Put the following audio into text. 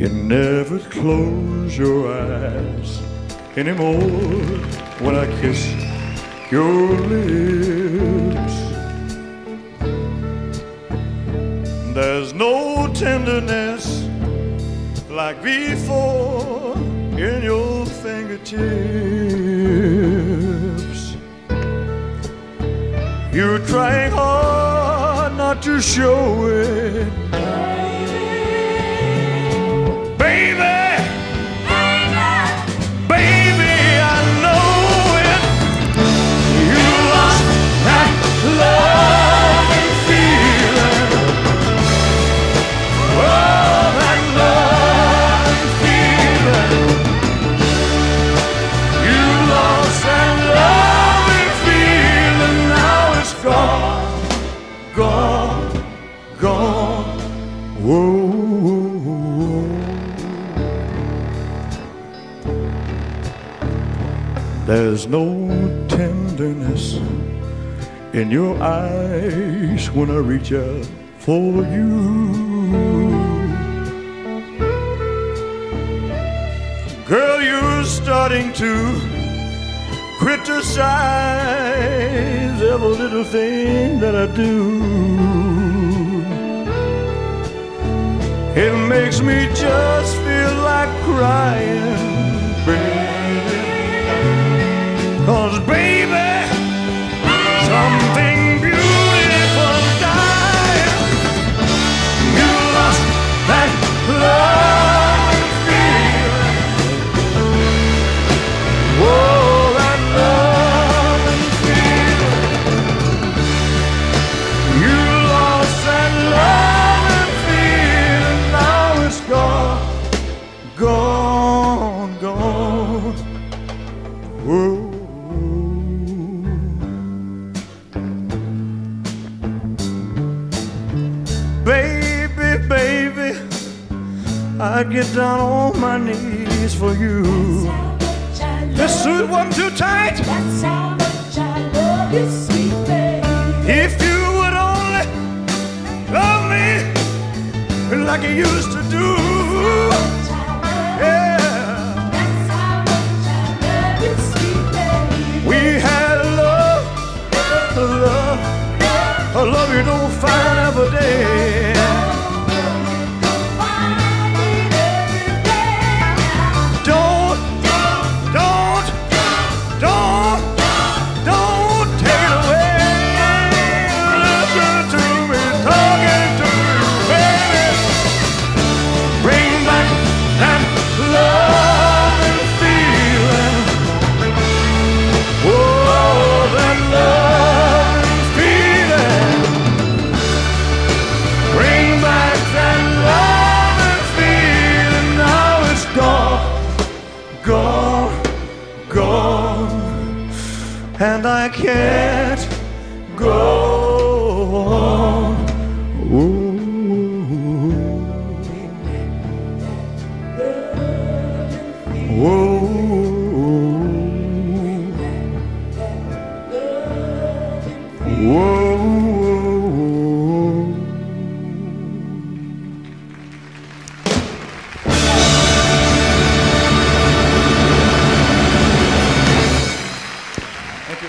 You never close your eyes anymore when I kiss your lips. There's no tenderness like before in your fingertips. You're trying hard not to show it. There's no tenderness in your eyes when I reach out for you. Girl, you're starting to criticize every little thing that I do. It makes me just feel like crying, baby. 'Cause baby, something beautiful died. You lost that love feeling. Oh, that love feeling. You lost that love feeling. Now it's gone, gone, gone. Whoa. Baby, baby, I get down on my knees for you. This suit wasn't too tight. That's how much I love you, sweet baby. If you would only love me like you used to do. Yeah. That's how much I love you, sweet baby. We had a love, a love, a love you don't find every day. And I can't go on. Ooh. Ooh. Ooh. Thank you.